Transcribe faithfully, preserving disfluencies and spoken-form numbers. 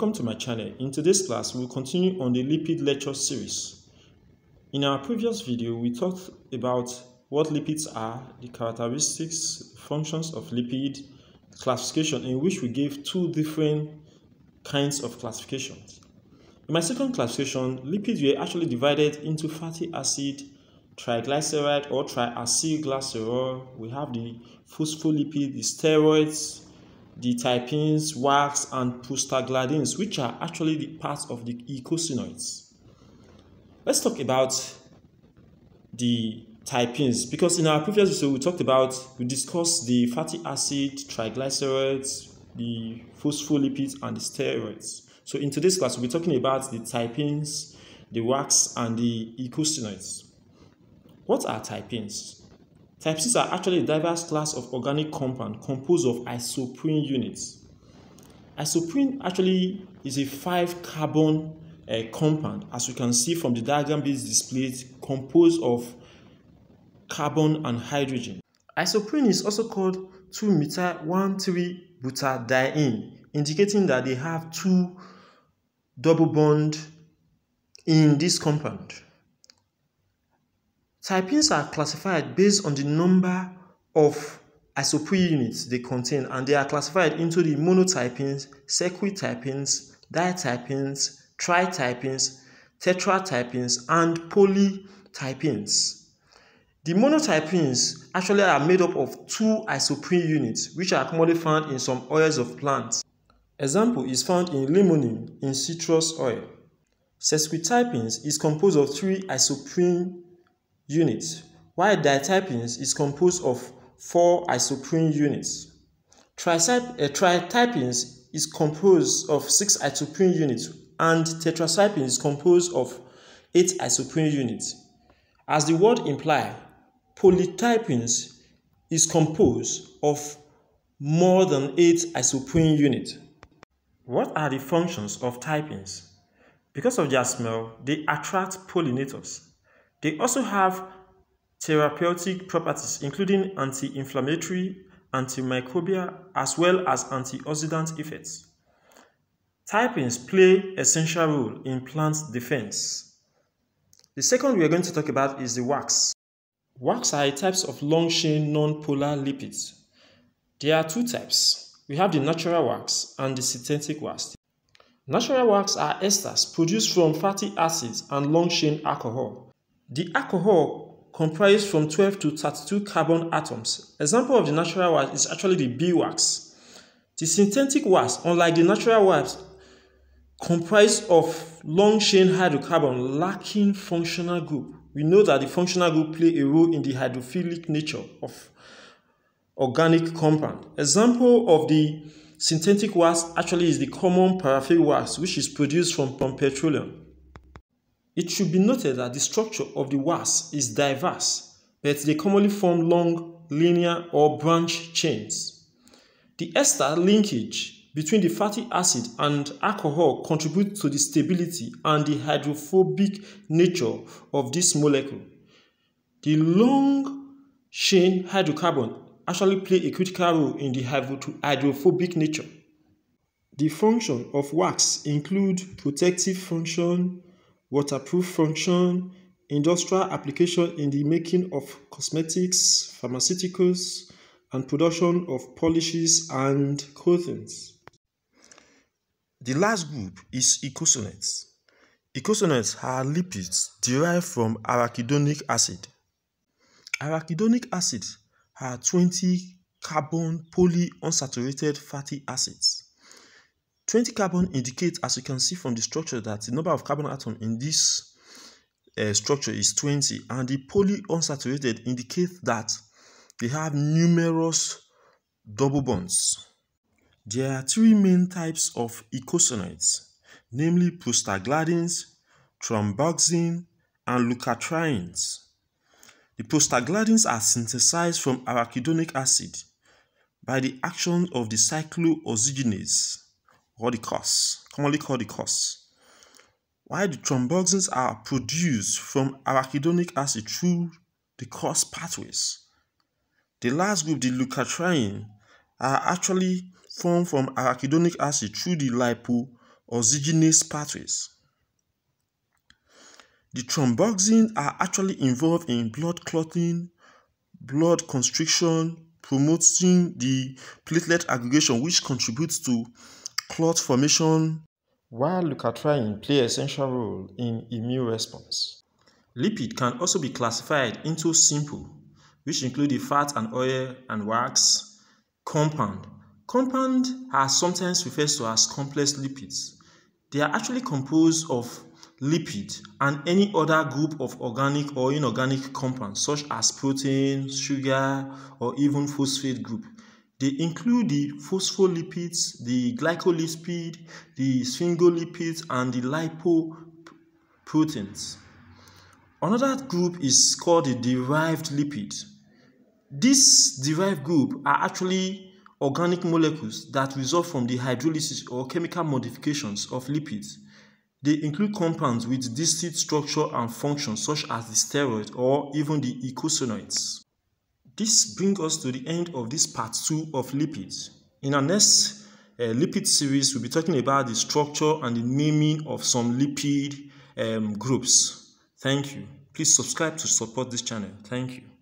welcome to my channel. In today's class, we'll continue on the Lipid Lecture Series. In our previous video, we talked about what lipids are, the characteristics, functions of lipid, classification, in which we gave two different kinds of classifications. In my second classification, lipids were actually divided into fatty acid, triglyceride or triacylglycerol. We have the phospholipid, the steroids, the terpenes, wax, and prostaglandins, which are actually the parts of the eicosanoids. Let's talk about the terpenes, because in our previous video we talked about, we discussed the fatty acid, triglycerides, the phospholipids, and the steroids. So in today's class, we'll be talking about the terpenes, the wax, and the eicosanoids. What are terpenes? Terpenes are actually a diverse class of organic compound composed of isoprene units. Isoprene actually is a five-carbon uh, compound, as you can see from the diagram being displayed, composed of carbon and hydrogen. Isoprene is also called two methyl one three butadiene, indicating that they have two double bonds in this compound. Terpenes are classified based on the number of isoprene units they contain, and they are classified into the monoterpenes, sesquiterpenes, diterpenes, triterpenes, tetraterpenes, and polyterpenes. The monoterpenes actually are made up of two isoprene units, which are commonly found in some oils of plants. Example is found in limonene in citrus oil. Sesquiterpenes is composed of three isoprene units, while diterpenes is composed of four isoprene units. Triterpenes is composed of six isoprene units, and tetraterpenes is composed of eight isoprene units. As the word implies, polyterpenes is composed of more than eight isoprene units. What are the functions of terpenes? Because of their smell, they attract pollinators. They also have therapeutic properties, including anti-inflammatory, antimicrobial, as well as antioxidant effects. Terpenes play an essential role in plant defense. The second we are going to talk about is the wax. Wax are types of long-chain non-polar lipids. There are two types. We have the natural wax and the synthetic wax. Natural wax are esters produced from fatty acids and long-chain alcohol. The alcohol comprises from twelve to thirty-two carbon atoms. Example of the natural wax is actually the bee wax. The synthetic wax, unlike the natural wax, comprises of long-chain hydrocarbon lacking functional group. We know that the functional group play a role in the hydrophilic nature of organic compound. Example of the synthetic wax actually is the common paraffin wax, which is produced from petroleum. It should be noted that the structure of the wax is diverse, but they commonly form long, linear, or branch chains. The ester linkage between the fatty acid and alcohol contributes to the stability and the hydrophobic nature of this molecule. The long-chain hydrocarbon actually play a critical role in the hydrophobic nature. The function of wax include protective function, waterproof function, industrial application in the making of cosmetics, pharmaceuticals, and production of polishes and coatings. The last group is eicosanoids. Eicosanoids are lipids derived from arachidonic acid. Arachidonic acid are twenty carbon polyunsaturated fatty acids. twenty carbon indicates, as you can see from the structure, that the number of carbon atoms in this uh, structure is twenty, and the polyunsaturated indicates that they have numerous double bonds. There are three main types of eicosanoids, namely prostaglandins, thromboxane, and leukotrienes. The prostaglandins are synthesized from arachidonic acid by the action of the cyclooxygenase, or the cos, commonly called the cos, while the thromboxanes are produced from arachidonic acid through the cos pathways. The last group, the leukotriene, are actually formed from arachidonic acid through the lipo oxygenase pathways. The thromboxanes are actually involved in blood clotting, blood constriction, promoting the platelet aggregation, which contributes to clot formation, while leukotriene play an essential role in immune response. Lipid can also be classified into simple, which include the fat and oil and wax, compound. Compound are sometimes referred to as complex lipids. They are actually composed of lipid and any other group of organic or inorganic compounds, such as protein, sugar, or even phosphate group. They include the phospholipids, the glycolipid, the sphingolipids, and the lipoproteins. Another group is called the derived lipid. This derived group are actually organic molecules that result from the hydrolysis or chemical modifications of lipids. They include compounds with distinct structure and function, such as the steroid or even the eicosanoids. This brings us to the end of this part two of lipids. In our next uh, lipid series, we'll be talking about the structure and the naming of some lipid um, groups. Thank you. Please subscribe to support this channel. Thank you.